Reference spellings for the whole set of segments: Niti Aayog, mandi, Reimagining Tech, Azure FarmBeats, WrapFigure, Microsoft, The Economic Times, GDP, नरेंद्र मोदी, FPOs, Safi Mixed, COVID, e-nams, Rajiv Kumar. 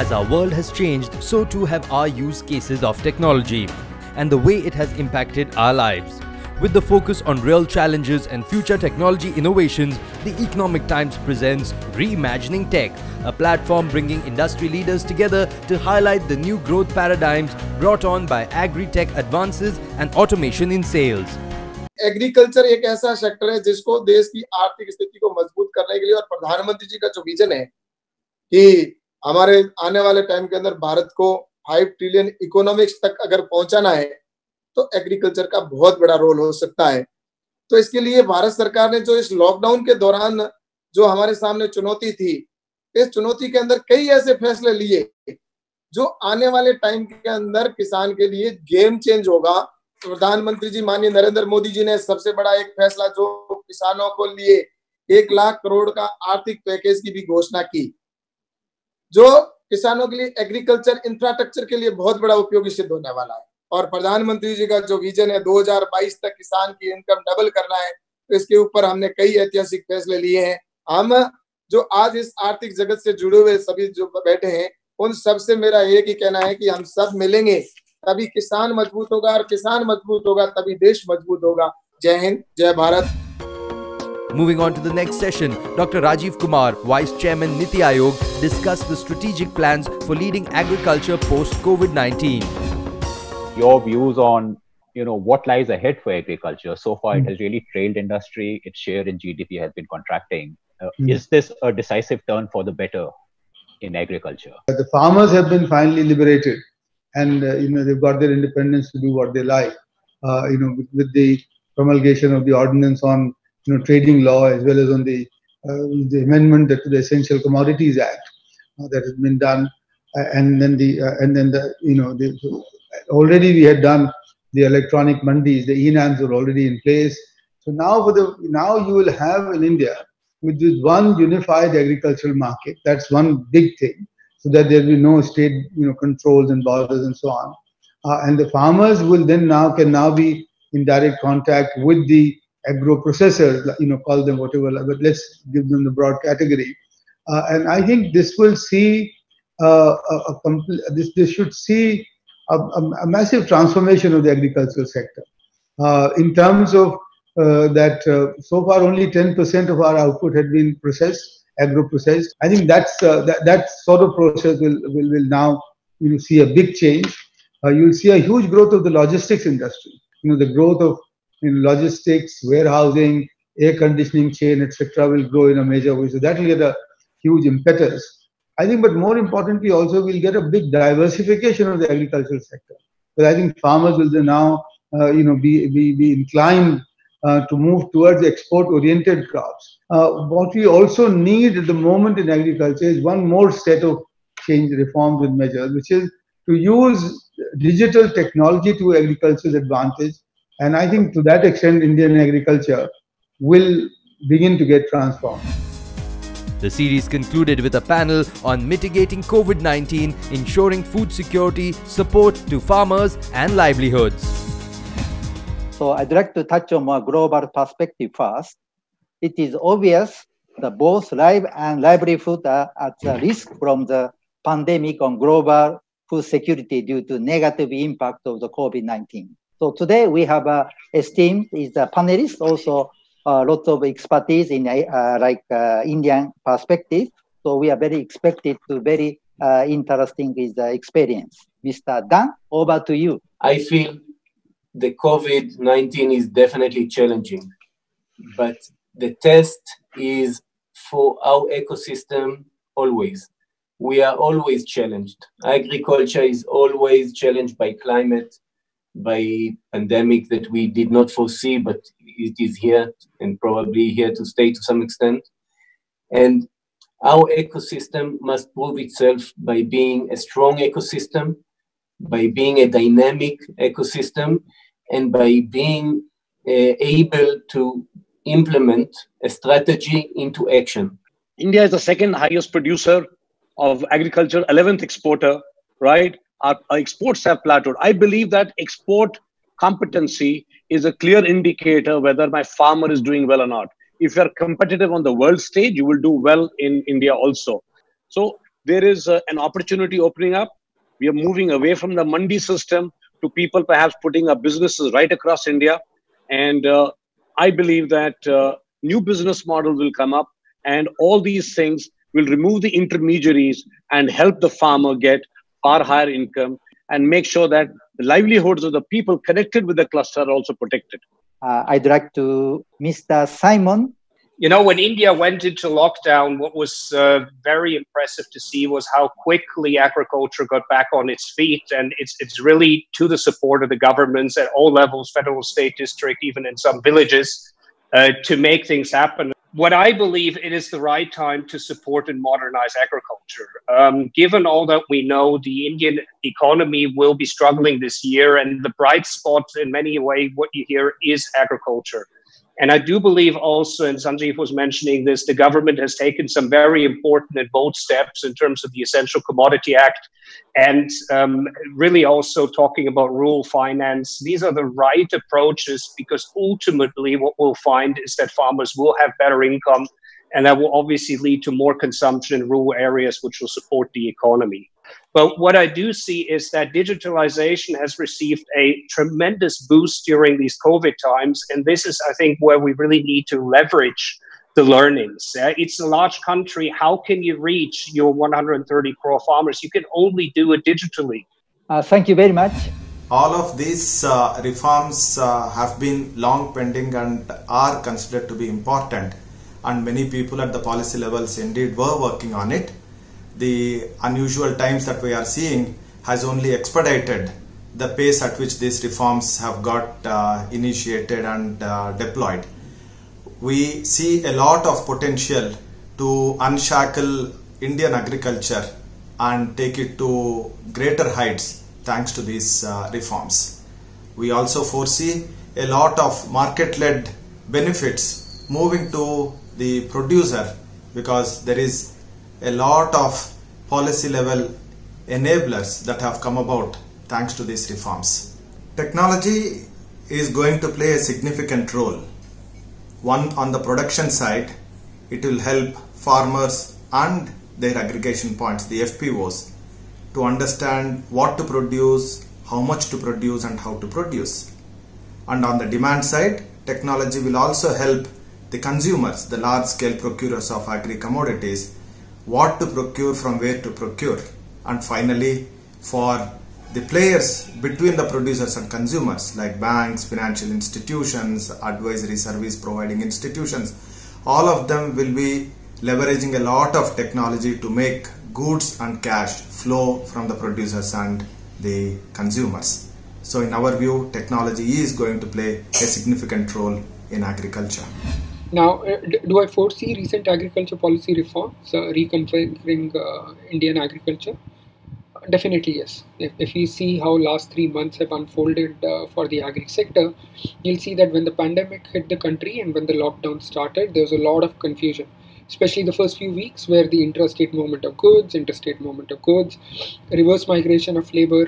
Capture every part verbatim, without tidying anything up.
As our world has changed, so too have our use cases of technology and the way it has impacted our lives. With the focus on real challenges and future technology innovations, The Economic Times presents Reimagining Tech, a platform bringing industry leaders together to highlight the new growth paradigms brought on by agri-tech advances and automation in sales. Agriculture एक ऐसा sector है जिसको देश की आर्थिक स्थिति को मजबूत करने के लिए और प्रधानमंत्री जी का जो विजन है कि हमारे आने वाले टाइम के अंदर भारत को पाँच ट्रिलियन इकोनॉमिक्स तक अगर पहुंचाना है तो एग्रीकल्चर का बहुत बड़ा रोल हो सकता है। तो इसके लिए भारत सरकार ने जो इस लॉकडाउन के दौरान जो हमारे सामने चुनौती थी, इस चुनौती के अंदर कई ऐसे फैसले लिए जो आने वाले टाइम के अंदर किसान के लिए गेम चेंज होगा। प्रधानमंत्री जी माननीय नरेंद्र मोदी जी ने सबसे बड़ा एक फैसला जो किसानों को लिए एक लाख करोड़ का आर्थिक पैकेज की भी घोषणा की, जो किसानों के लिए एग्रीकल्चर इंफ्रास्ट्रक्चर के लिए बहुत बड़ा उपयोगी सिद्ध होने वाला है। और प्रधानमंत्री जी का जो विजन है दो हज़ार बाईस तक किसान की इनकम डबल करना है, तो इसके ऊपर हमने कई ऐतिहासिक फैसले लिए हैं। हम जो आज इस आर्थिक जगत से जुड़े हुए सभी जो बैठे हैं उन सबसे मेरा एक ही कहना है कि हम सब मिलेंगे तभी किसान मजबूत होगा, और किसान मजबूत होगा तभी देश मजबूत होगा। जय हिंद, जय Bharat. Moving on to the next session, Doctor Rajiv Kumar, Vice Chairman Niti Aayog, discussed the strategic plans for leading agriculture post COVID nineteen. Your views on, you know, what lies ahead for agriculture? So far, mm. it has really trailed industry. Its share in G D P has been contracting. Uh, mm. Is this a decisive turn for the better in agriculture? The farmers have been finally liberated. And uh, you know, they've got their independence to do what they like. Uh, you know, with, with the promulgation of the ordinance on you know trading law, as well as on the uh, the amendment to the Essential Commodities Act uh, that has been done, uh, and then the uh, and then the you know the, so already we had done the electronic mandis, the e-nams were already in place. So now for the now you will have in India with this one unified agricultural market. That's one big thing. So that there will be no state, you know, controls and borders and so on, uh, and the farmers will then now can now be in direct contact with the agro processors, you know, call them whatever, but let's give them the broad category. Uh, and I think this will see uh, a, a this this should see a, a, a massive transformation of the agricultural sector uh, in terms of uh, that. Uh, so far, only ten percent of our output had been processed. Agro-processed. I think that's uh, that, that sort of process will will, will now you know, see a big change. Uh, you'll see a huge growth of the logistics industry. You know, the growth of you know, logistics, warehousing, air conditioning chain, et cetera, will grow in a major way. So that will get a huge impetus. I think, but more importantly, also we'll get a big diversification of the agricultural sector. But I think farmers will now uh, you know be be, be inclined uh, to move towards export-oriented crops. Uh, what we also need at the moment in agriculture is one more set of change reforms and measures, which is to use digital technology to agriculture's advantage. And I think to that extent, Indian agriculture will begin to get transformed. The series concluded with a panel on mitigating COVID nineteen, ensuring food security, support to farmers and livelihoods. So I'd like to touch on a global perspective first. It is obvious that both life and livelihood are at the risk from the pandemic on global food security due to negative impact of the COVID nineteen. So today we have a esteemed is a panelist, also a lot of expertise in uh, like uh, Indian perspective. So we are very expected to very uh, interesting is the experience. Mister Dan, over to you. I feel the COVID nineteen is definitely challenging, but the test is for our ecosystem always. We are always challenged. Agriculture is always challenged by climate, by pandemic that we did not foresee, but it is here and probably here to stay to some extent. And our ecosystem must prove itself by being a strong ecosystem, by being a dynamic ecosystem, and by being uh, able to implement a strategy into action. India is the second highest producer of agriculture, eleventh exporter, right? Our, our exports have plateaued. I believe that export competency is a clear indicator whether my farmer is doing well or not. If you're competitive on the world stage, you will do well in India also. So there is uh, an opportunity opening up. We are moving away from the mandi system to people perhaps putting up businesses right across India. And uh, I believe that uh, new business models will come up, and all these things will remove the intermediaries and help the farmer get far higher income and make sure that the livelihoods of the people connected with the cluster are also protected. Uh, I'd like to Mister Simon. You know, when India went into lockdown, what was uh, very impressive to see was how quickly agriculture got back on its feet. And it's, it's really to the support of the governments at all levels, federal, state, district, even in some villages, uh, to make things happen. What I believe, it is the right time to support and modernize agriculture. Um, given all that we know, the Indian economy will be struggling this year, and the bright spot in many ways, what you hear, is agriculture. And I do believe also, and Sanjeev was mentioning this, the government has taken some very important and bold steps in terms of the Essential Commodity Act, and um, really also talking about rural finance. These are the right approaches, because ultimately what we'll find is that farmers will have better income, and that will obviously lead to more consumption in rural areas, which will support the economy. But what I do see is that digitalization has received a tremendous boost during these COVID times, and this is, I think, where we really need to leverage the learnings. Uh, it's a large country. How can you reach your one hundred thirty crore farmers? You can only do it digitally. Uh, thank you very much. All of these uh, reforms uh, have been long pending and are considered to be important, and many people at the policy levels indeed were working on it. The unusual times that we are seeing has only expedited the pace at which these reforms have got uh, initiated and uh, deployed. We see a lot of potential to unshackle Indian agriculture and take it to greater heights thanks to these uh, reforms. We also foresee a lot of market-led benefits moving to the producer, because there is a lot of policy level enablers that have come about thanks to these reforms. Technology is going to play a significant role. One, on the production side, it will help farmers and their aggregation points, the F P Os, to understand what to produce, how much to produce, and how to produce. And on the demand side, technology will also help the consumers, the large scale procurers of agri commodities, what to procure, from where to procure, and finally for the players between the producers and consumers, like banks, financial institutions, advisory service providing institutions. All of them will be leveraging a lot of technology to make goods and cash flow from the producers and the consumers. So in our view, technology is going to play a significant role in agriculture. Now, do I foresee recent agriculture policy reforms uh, reconfiguring uh, Indian agriculture? Definitely, yes. If, if we see how last three months have unfolded uh, for the agri sector, you'll see that when the pandemic hit the country and when the lockdown started, there was a lot of confusion, especially the first few weeks, where the intrastate movement of goods, interstate movement of goods, reverse migration of labor,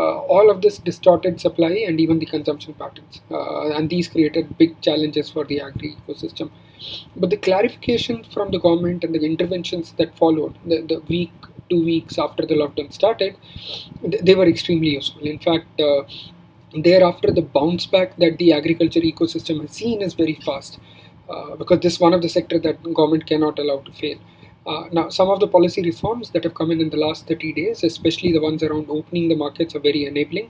Uh, all of this distorted supply and even the consumption patterns, uh, and these created big challenges for the agri ecosystem. But the clarification from the government and the interventions that followed the, the week, two weeks after the lockdown started, th they were extremely useful. In fact, uh, thereafter the bounce back that the agriculture ecosystem has seen is very fast, uh, because this is one of the sectors that government cannot allow to fail. Uh, now, some of the policy reforms that have come in in the last thirty days, especially the ones around opening the markets, are very enabling.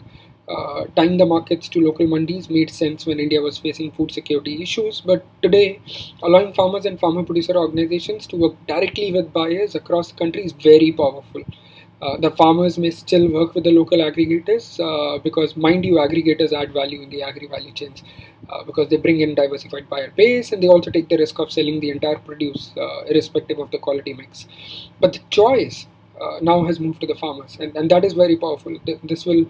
Uh, tying the markets to local mandis made sense when India was facing food security issues, but today allowing farmers and farmer producer organizations to work directly with buyers across the country is very powerful. Uh, the farmers may still work with the local aggregators uh, because, mind you, aggregators add value in the agri-value chains uh, because they bring in diversified buyer base, and they also take the risk of selling the entire produce uh, irrespective of the quality mix. But the choice uh, now has moved to the farmers, and, and that is very powerful. This will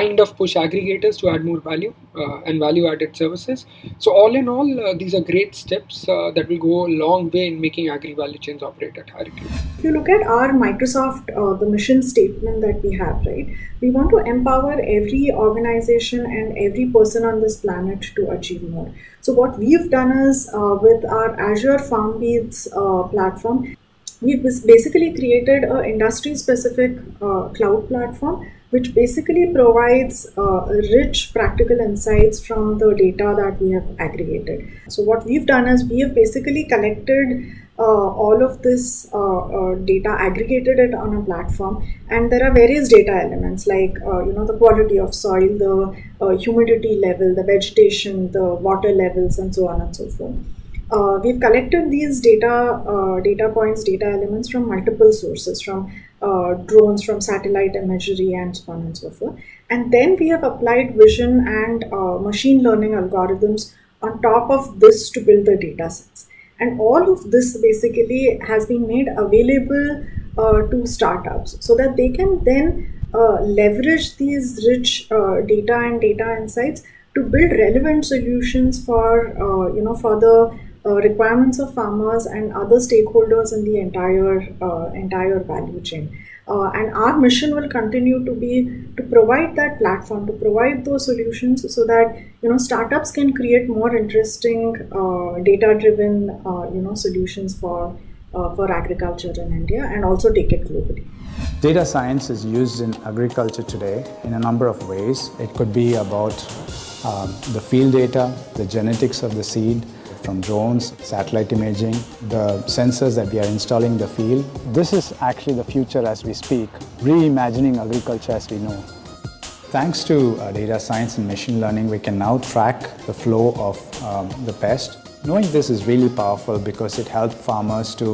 kind of push aggregators to add more value uh, and value-added services. So all in all, uh, these are great steps uh, that will go a long way in making agri-value chains operate at higher rates. If you look at our Microsoft, uh, the mission statement that we have, right, we want to empower every organization and every person on this planet to achieve more. So what we've done is uh, with our Azure FarmBeats uh, platform, we basically created an industry-specific uh, cloud platform, which basically provides uh, rich practical insights from the data that we have aggregated. So what we've done is we have basically collected uh, all of this uh, uh, data, aggregated it on a platform, and there are various data elements like uh, you know the quality of soil, the uh, humidity level, the vegetation, the water levels, and so on and so forth. Uh, we've collected these data, uh, data points, data elements from multiple sources, from uh, drones, from satellite imagery, and so on and so forth. And then we have applied vision and uh, machine learning algorithms on top of this to build the data sets. And all of this basically has been made available uh, to startups so that they can then uh, leverage these rich uh, data and data insights to build relevant solutions for, uh, you know, for the Uh, requirements of farmers and other stakeholders in the entire uh, entire value chain. Uh, and our mission will continue to be to provide that platform, to provide those solutions so that, you know, startups can create more interesting uh, data-driven, uh, you know, solutions for, uh, for agriculture in India and also take it globally. Data science is used in agriculture today in a number of ways. It could be about um, the field data, the genetics of the seed, from drones, satellite imaging, the sensors that we are installing in the field. This is actually the future as we speak, reimagining agriculture as we know. Thanks to uh, data science and machine learning, we can now track the flow of um, the pest. Knowing this is really powerful because it helps farmers to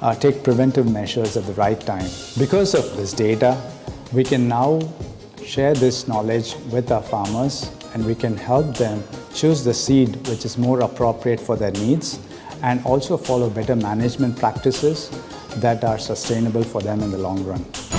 uh, take preventive measures at the right time. Because of this data, we can now share this knowledge with our farmers, and we can help them choose the seed which is more appropriate for their needs and also follow better management practices that are sustainable for them in the long run.